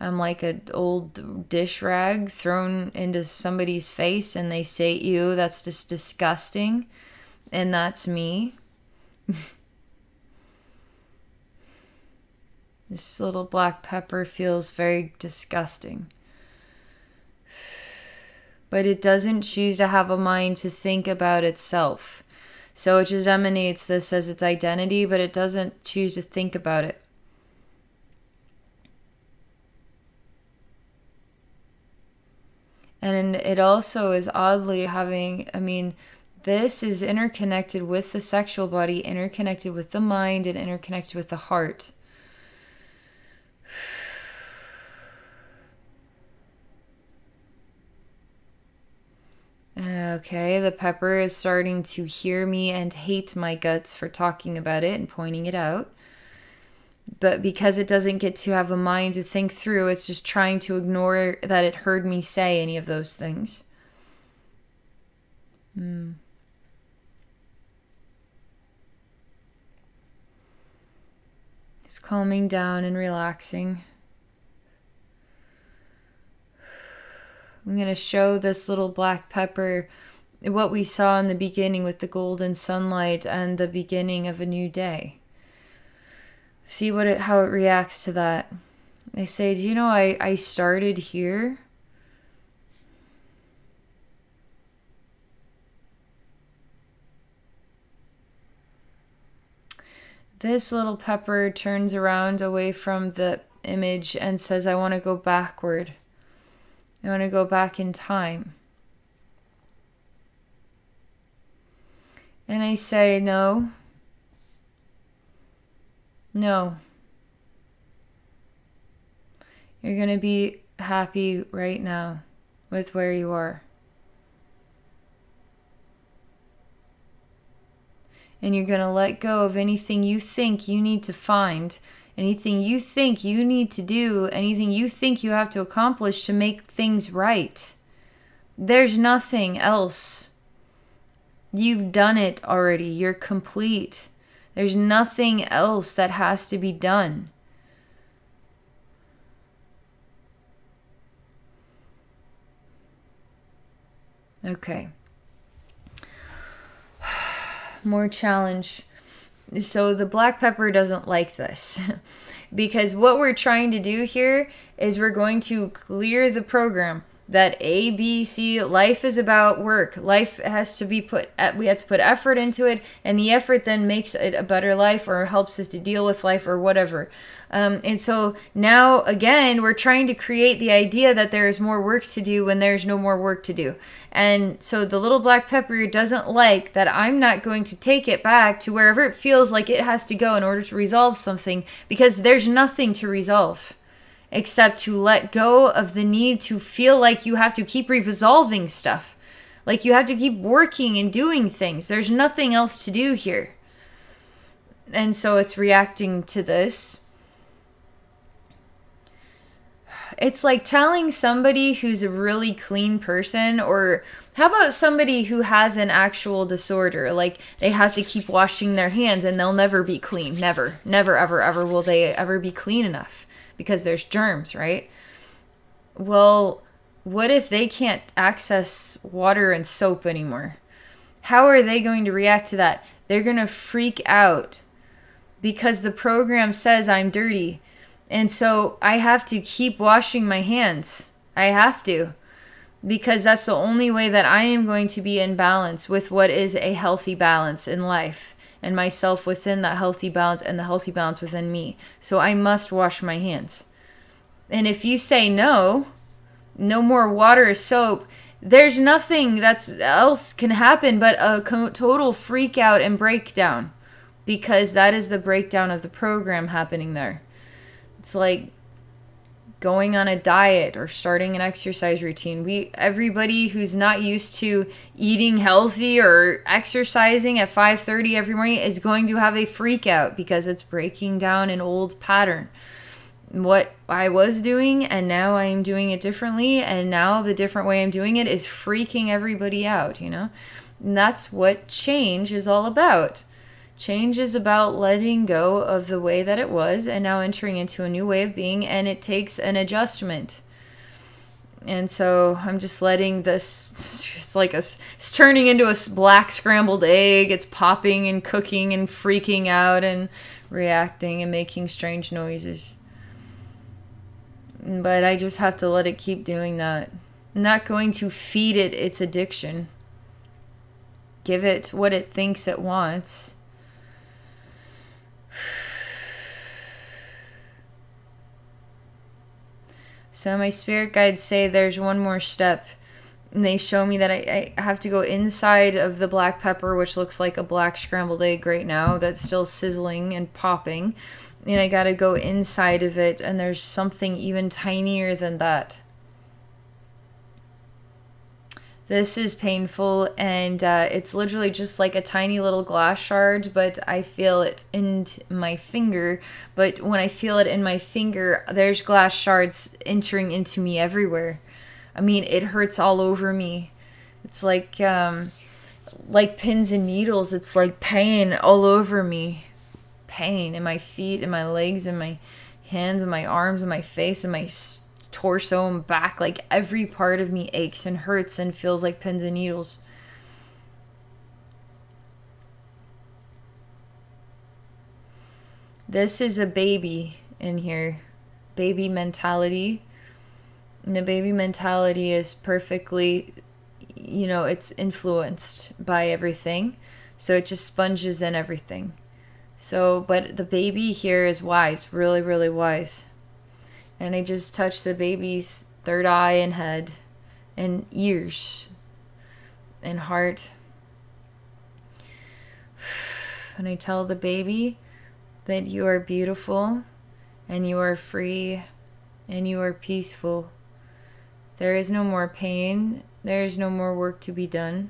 I'm like an old dish rag thrown into somebody's face and they say, ew, that's just disgusting. And that's me. This little black pepper feels very disgusting. But it doesn't choose to have a mind to think about itself. So it just emanates this as its identity, but it doesn't choose to think about it. And it also is oddly having, I mean, this is interconnected with the sexual body, interconnected with the mind, and interconnected with the heart. Okay, the pepper is starting to hear me and hate my guts for talking about it and pointing it out. But because it doesn't get to have a mind to think through, it's just trying to ignore that it heard me say any of those things. Mm. It's calming down and relaxing. I'm going to show this little black pepper what we saw in the beginning with the golden sunlight and the beginning of a new day. See what it, how it reacts to that. I say, do you know I, I started here? This little pepper turns around away from the image and says, I want to go backward. I want to go back in time. And I say, no. No. You're going to be happy right now with where you are. And you're going to let go of anything you think you need to find anything you think you need to do, anything you think you have to accomplish to make things right. There's nothing else. You've done it already. You're complete. There's nothing else that has to be done. Okay. More challenge. So the black pepper doesn't like this because what we're trying to do here is we're going to clear the program that A, B, C, life is about work. Life has to be put, we have to put effort into it, and the effort then makes it a better life or helps us to deal with life or whatever. Um, and so now again, we're trying to create the idea that there is more work to do when there's no more work to do. And so the little black pepper doesn't like that I'm not going to take it back to wherever it feels like it has to go in order to resolve something, because there's nothing to resolve except to let go of the need to feel like you have to keep resolving stuff. Like you have to keep working and doing things. There's nothing else to do here. And so it's reacting to this. It's like telling somebody who's a really clean person, or how about somebody who has an actual disorder, like they have to keep washing their hands and they'll never be clean. Never, never, ever, ever will they ever be clean enough because there's germs, right? Well, what if they can't access water and soap anymore? How are they going to react to that? They're going to freak out because the program says I'm dirty. And so I have to keep washing my hands. I have to, because that's the only way that I am going to be in balance with what is a healthy balance in life, and myself within that healthy balance, and the healthy balance within me. So I must wash my hands. And if you say no, no more water or soap, there's nothing that's else can happen but a total freak out and breakdown, because that is the breakdown of the program happening there. It's like going on a diet or starting an exercise routine. We, everybody who's not used to eating healthy or exercising at five thirty every morning is going to have a freak out because it's breaking down an old pattern. What I was doing, and now I'm doing it differently, and now the different way I'm doing it is freaking everybody out, you know? And that's what change is all about. Change is about letting go of the way that it was and now entering into a new way of being, and it takes an adjustment. And so I'm just letting this, it's like a, it's turning into a black scrambled egg. It's popping and cooking and freaking out and reacting and making strange noises. But I just have to let it keep doing that. I'm not going to feed it its addiction. Give it what it thinks it wants. So my spirit guides say there's one more step, and they show me that I, I have to go inside of the black pepper, which looks like a black scrambled egg right now that's still sizzling and popping, and I gotta go inside of it, and there's something even tinier than that. This is painful, and uh, it's literally just like a tiny little glass shard, but I feel it in my finger. But when I feel it in my finger, there's glass shards entering into me everywhere. I mean, it hurts all over me. It's like, um, like pins and needles. It's like pain all over me. Pain in my feet, in my legs, in my hands, in my arms, in my face, in my stomach, torso and back. Like every part of me aches and hurts and feels like pins and needles. This is a baby in here. Baby mentality. And the baby mentality is perfectly, you know, it's influenced by everything. So it just sponges in everything. So, but the baby here is wise, really, really wise. And I just touched the baby's third eye and head and ears and heart. And I tell the baby that you are beautiful and you are free and you are peaceful. There is no more pain. There is no more work to be done.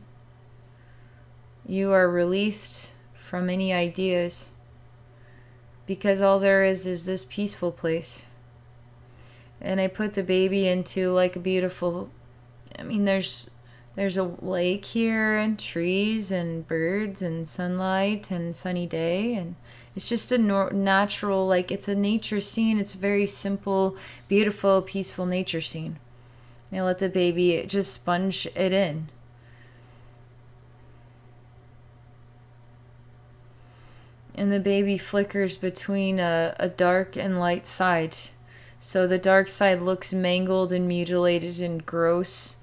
You are released from any ideas because all there is is this peaceful place. And I put the baby into like a beautiful, I mean, there's there's a lake here and trees and birds and sunlight and sunny day, and it's just a natural, like, it's a nature scene. It's a very simple, beautiful, peaceful nature scene. And I let the baby just sponge it in. And the baby flickers between a, a dark and light side. So the dark side looks mangled and mutilated and gross.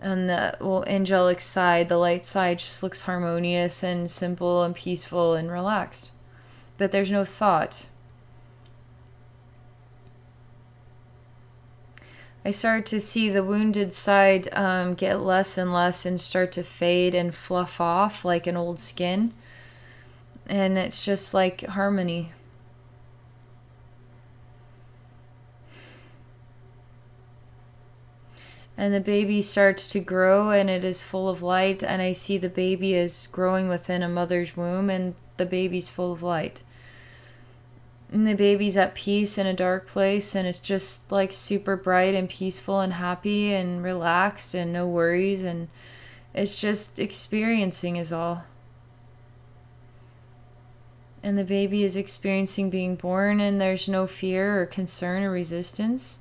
And the well, angelic side, the light side, just looks harmonious and simple and peaceful and relaxed. But there's no thought. I started to see the wounded side um, get less and less and start to fade and fluff off like an old skin. And it's just like harmony. And the baby starts to grow and it is full of light, and I see the baby is growing within a mother's womb, and the baby's full of light. And the baby's at peace in a dark place, and it's just like super bright and peaceful and happy and relaxed and no worries, and it's just experiencing is all. And the baby is experiencing being born, and there's no fear or concern or resistance.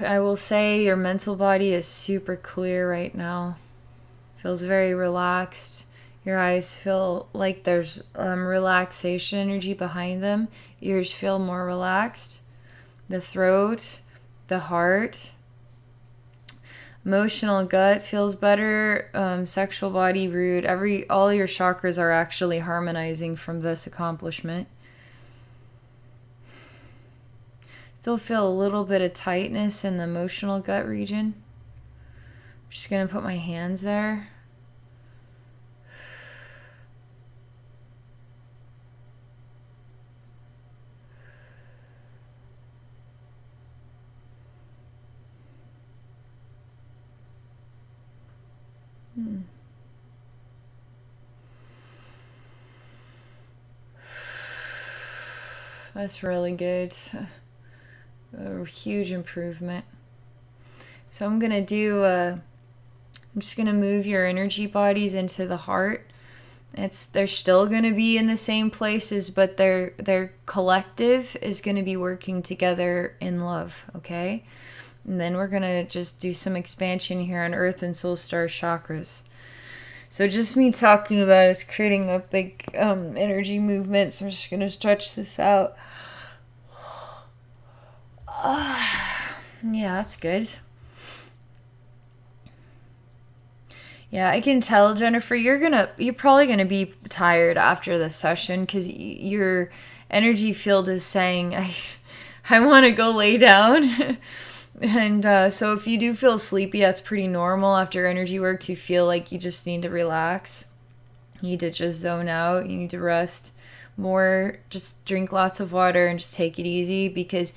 I will say your mental body is super clear right now. Feels very relaxed. Your eyes feel like there's um, relaxation energy behind them. Ears feel more relaxed. The throat, the heart. Emotional gut feels better. Um, sexual body, root. Every, all your chakras are actually harmonizing from this accomplishment. Still feel a little bit of tightness in the emotional gut region. I'm just going to put my hands there. Hmm. That's really good. A huge improvement. So I'm gonna do uh, I'm just gonna move your energy bodies into the heart. It's they're still gonna be in the same places, but their their collective is gonna be working together in love, okay? And then we're gonna just do some expansion here on Earth and Soul Star chakras. So just me talking about it's creating a big um, energy movement, so I'm just gonna stretch this out. Uh, yeah, that's good. Yeah, I can tell, Jennifer, you're gonna you're probably gonna be tired after this session, because your energy field is saying I I want to go lay down. And uh, so if you do feel sleepy, that's pretty normal after energy work to feel like you just need to relax. You need to just zone out. You need to rest more. Just drink lots of water and just take it easy, because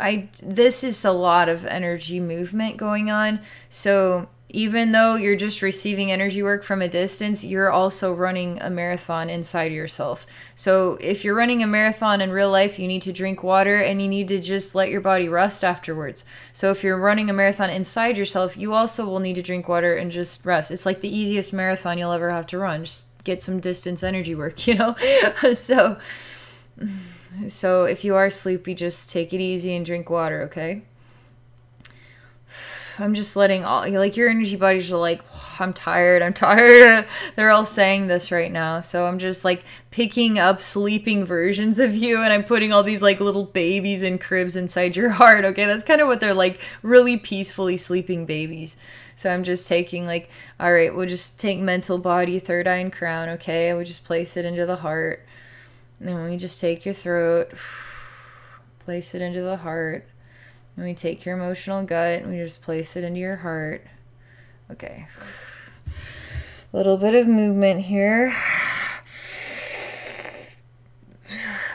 I, this is a lot of energy movement going on. So even though you're just receiving energy work from a distance, you're also running a marathon inside yourself. So if you're running a marathon in real life, you need to drink water and you need to just let your body rest afterwards. So if you're running a marathon inside yourself, you also will need to drink water and just rest. It's like the easiest marathon you'll ever have to run. Just get some distance energy work, you know? so... So if you are sleepy, just take it easy and drink water, okay? I'm just letting all, like, your energy bodies are like, oh, I'm tired, I'm tired. They're all saying this right now. So I'm just like picking up sleeping versions of you, and I'm putting all these like little babies in cribs inside your heart, okay? That's kind of what they're like, really peacefully sleeping babies. So I'm just taking like, all right, we'll just take mental body, third eye and crown, okay? We'll just place it into the heart. And then we just take your throat, place it into the heart. And we take your emotional gut and we just place it into your heart. Okay. A little bit of movement here.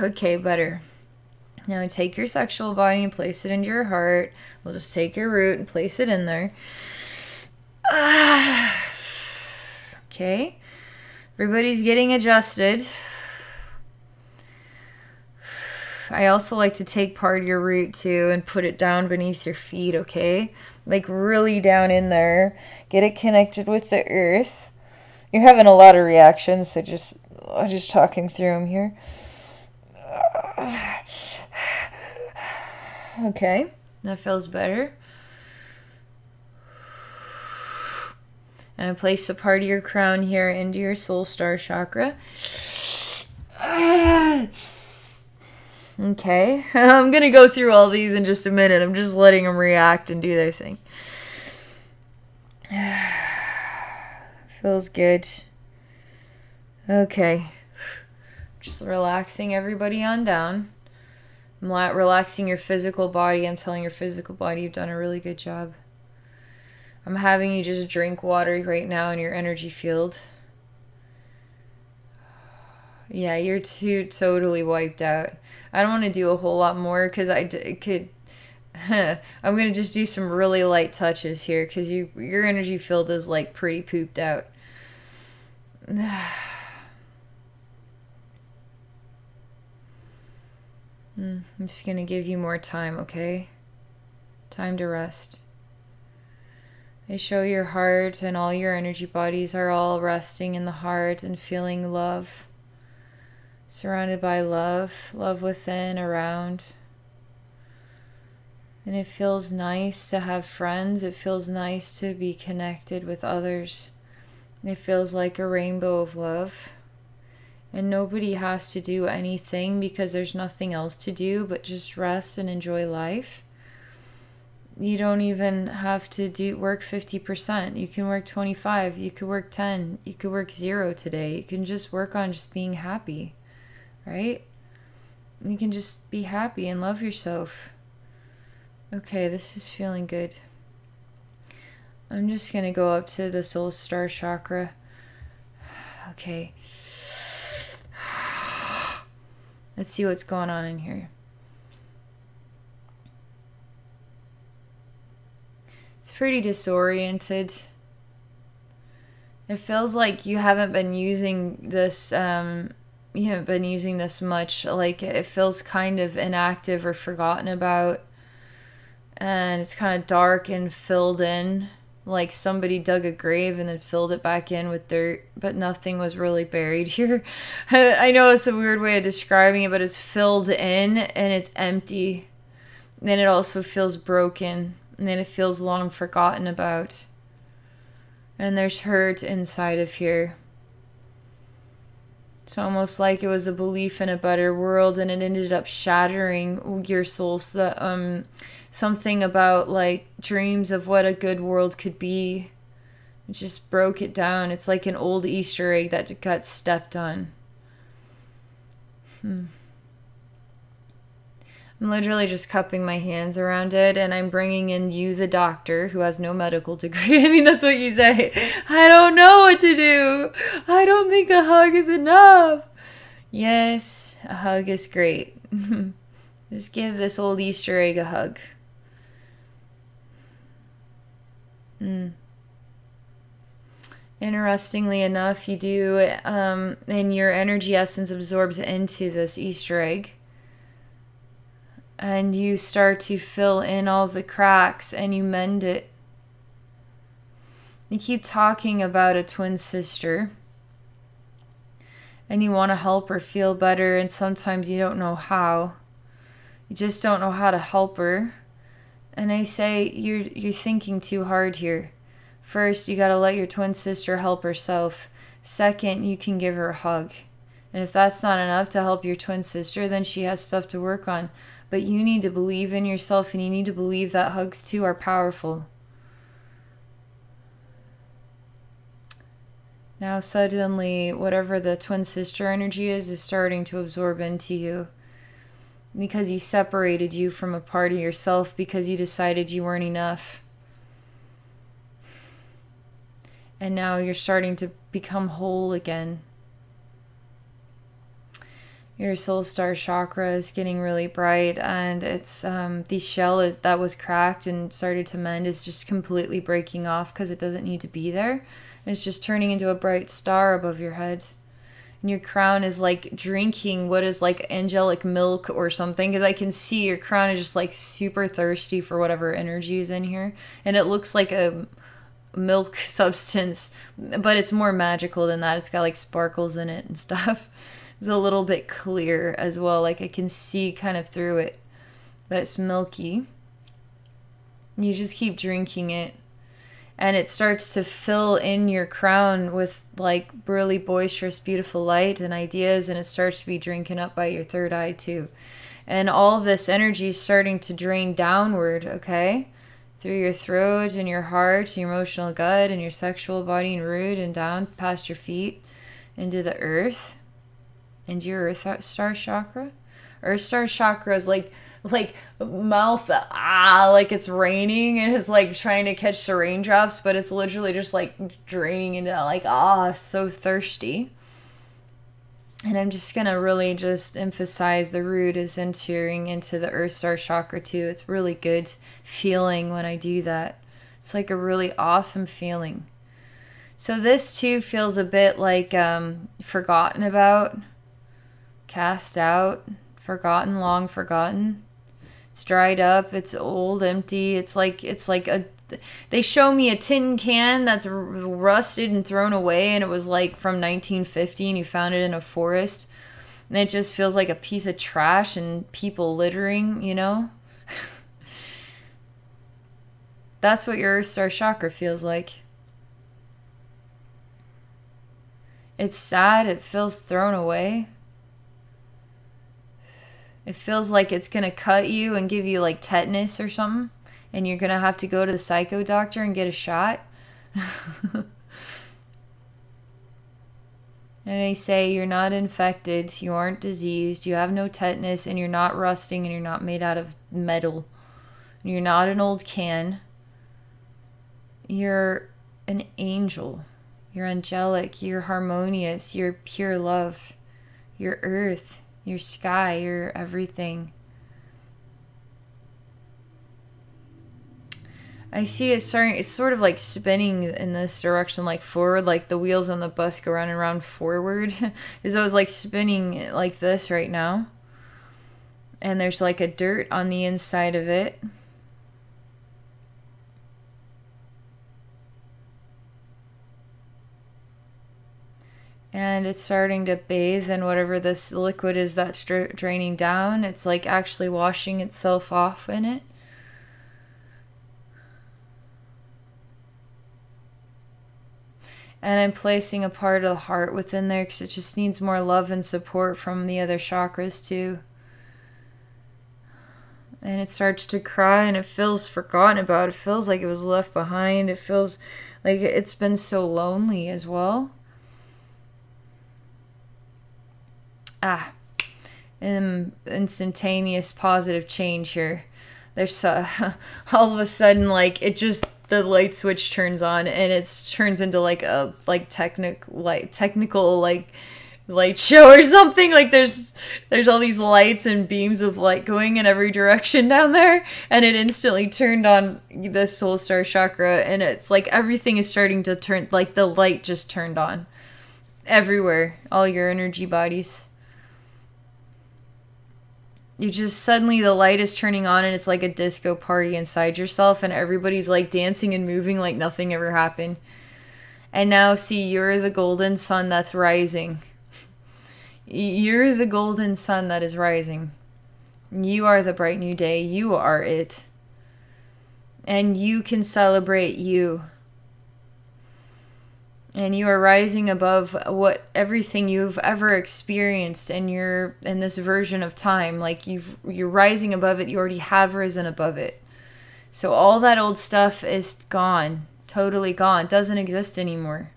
Okay, better. Now take your sexual body and place it into your heart. We'll just take your root and place it in there. Ah. Okay. Everybody's getting adjusted. I also like to take part of your root too and put it down beneath your feet, okay? Like really down in there. Get it connected with the earth. You're having a lot of reactions, so just, I'm just talking through them here. Okay, that feels better. And I place a part of your crown here into your soul star chakra. Okay, I'm going to go through all these in just a minute. I'm just letting them react and do their thing. Feels good. Okay. Just relaxing everybody on down. I'm relaxing your physical body. I'm telling your physical body you've done a really good job. I'm having you just drink water right now in your energy field. Yeah, you're too totally wiped out. I don't want to do a whole lot more because I d could... Huh, I'm going to just do some really light touches here because you, your energy field is like pretty pooped out. I'm just going to give you more time, okay? Time to rest. I show your heart and all your energy bodies are all resting in the heart and feeling love. Surrounded by love, love within, around. And it feels nice to have friends. It feels nice to be connected with others. It feels like a rainbow of love. And nobody has to do anything because there's nothing else to do but just rest and enjoy life. You don't even have to do work fifty percent. You can work twenty-five. You could work ten. You could work zero today. You can just work on just being happy, right? You can just be happy and love yourself. Okay, this is feeling good. I'm just going to go up to the Soul Star Chakra. Okay. Let's see what's going on in here. It's pretty disoriented. It feels like you haven't been using this, um, you haven't been using this much. Like, it feels kind of inactive or forgotten about. And it's kind of dark and filled in, like somebody dug a grave and then filled it back in with dirt, but nothing was really buried here. I know it's a weird way of describing it, but it's filled in and it's empty. And then it also feels broken, and then it feels long forgotten about. And there's hurt inside of here. It's almost like it was a belief in a better world, and it ended up shattering your souls. The, um, something about like dreams of what a good world could be. It just broke it down. It's like an old Easter egg that got stepped on. Hmm. I'm literally just cupping my hands around it, and I'm bringing in you, the doctor, who has no medical degree. I mean, that's what you say. I don't know what to do. I don't think a hug is enough. Yes, a hug is great. Just give this old Easter egg a hug. Mm. Interestingly enough, you do, um, and your energy essence absorbs into this Easter egg. And you start to fill in all the cracks and you mend it. You keep talking about a twin sister. And you want to help her feel better, and sometimes you don't know how. You just don't know how to help her. And I say, you're, you're thinking too hard here. First, you got to let your twin sister help herself. Second, you can give her a hug. And if that's not enough to help your twin sister, then she has stuff to work on. But you need to believe in yourself, and you need to believe that hugs too are powerful. Now suddenly, whatever the twin sister energy is, is starting to absorb into you. Because he separated you from a part of yourself because you decided you weren't enough. And now you're starting to become whole again. your soul star chakra is getting really bright, and it's um, the shell is, that was cracked and started to mend is just completely breaking off because it doesn't need to be there. And it's just turning into a bright star above your head. And your crown is like drinking what is like angelic milk or something, because I can see your crown is just like super thirsty for whatever energy is in here. And it looks like a milk substance, but it's more magical than that. It's got like sparkles in it and stuff. It's a little bit clear as well, like I can see kind of through it, but it's milky. And you just keep drinking it. And it starts to fill in your crown with like really boisterous, beautiful light and ideas. And it starts to be drinking up by your third eye too. And all this energy is starting to drain downward, okay? Through your throat and your heart, your emotional gut and your sexual body and root, and down past your feet into the earth. And your earth star chakra. Earth star chakra is like... like mouth ah like it's raining and it's like trying to catch the raindrops, but it's literally just like draining into like ah so thirsty. And I'm just gonna really just emphasize the root is entering into the earth star chakra too. It's really good feeling when I do that. It's like a really awesome feeling. So this too feels a bit like um forgotten about, cast out, forgotten, long forgotten. It's dried up, it's old, empty. It's like, it's like a, they show me a tin can that's rusted and thrown away, and it was like from nineteen fifty and you found it in a forest. And it just feels like a piece of trash and people littering, you know? That's what your Earth Star Chakra feels like. It's sad, it feels thrown away. It feels like it's going to cut you and give you like tetanus or something. And you're going to have to go to the psycho doctor and get a shot. And they say you're not infected, you aren't diseased, you have no tetanus, and you're not rusting, and you're not made out of metal. And you're not an old can. You're an angel. You're angelic. You're harmonious. You're pure love. You're earth. Your sky, your everything. I see it starting, it's sort of like spinning in this direction, like forward, like the wheels on the bus go round and round forward. It's always like spinning like this right now. And there's like a dirt on the inside of it. And it's starting to bathe in whatever this liquid is that's draining down. It's like actually washing itself off in it. And I'm placing a part of the heart within there because it just needs more love and support from the other chakras too. And it starts to cry, and it feels forgotten about. It feels like it was left behind. It feels like it's been so lonely as well. Ah, um, instantaneous positive change here. There's uh, all of a sudden, like, it just, the light switch turns on, and it's turns into like a like technic like technical like light show or something. Like there's there's all these lights and beams of light going in every direction down there, and it instantly turned on the soul star chakra, and it's like everything is starting to turn, like the light just turned on everywhere, all your energy bodies. You just suddenly the light is turning on, and it's like a disco party inside yourself, and everybody's like dancing and moving like nothing ever happened. And now see, you're the golden sun that's rising. You're the golden sun that is rising. You are the bright new day. You are it. And you can celebrate you. And you are rising above what everything you've ever experienced in your in this version of time. Like you've you're rising above it. You already have risen above it. So all that old stuff is gone, totally gone. It doesn't exist anymore.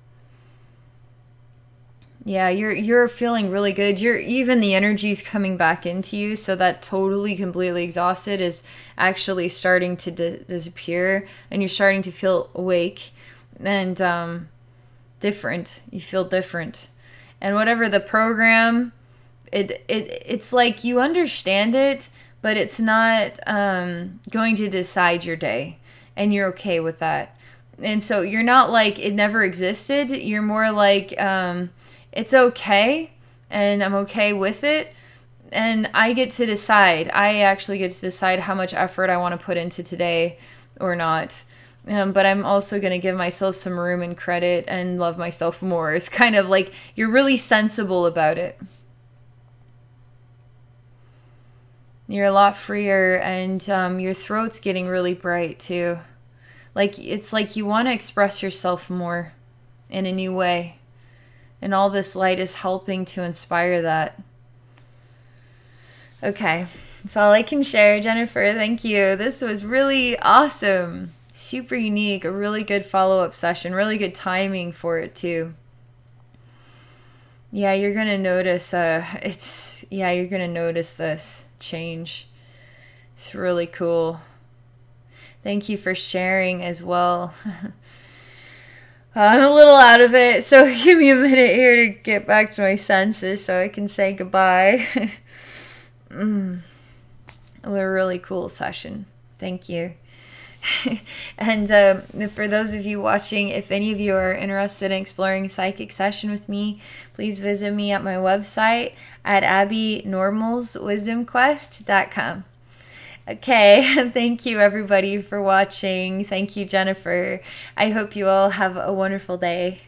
Yeah, you're you're feeling really good. You're even the energy's coming back into you, so that totally completely exhausted is actually starting to di disappear, and you're starting to feel awake, and um. different. You feel different. And whatever the program it it it's like you understand it, but it's not um, going to decide your day, and you're okay with that. And so you're not like it never existed. You're more like um, it's okay, and I'm okay with it, and I get to decide. I actually get to decide how much effort I want to put into today or not. Um, but I'm also going to give myself some room and credit and love myself more. It's kind of like you're really sensible about it. You're a lot freer, and um, your throat's getting really bright too. Like, it's like you want to express yourself more in a new way. And all this light is helping to inspire that. Okay, that's all I can share. Jennifer, thank you. This was really awesome. Super unique. A really good follow-up session. Really good timing for it too. Yeah, you're going to notice, uh, it's, yeah, you're going to notice this change. It's really cool. Thank you for sharing as well. I'm a little out of it, so give me a minute here to get back to my senses so I can say goodbye. mm. It was a really cool session. Thank you. And um, for those of you watching, if any of you are interested in exploring psychic session with me, please visit me at my website at Abbey Normals Wisdom Quest dot com. Okay, thank you everybody for watching. Thank you, Jennifer. I hope you all have a wonderful day.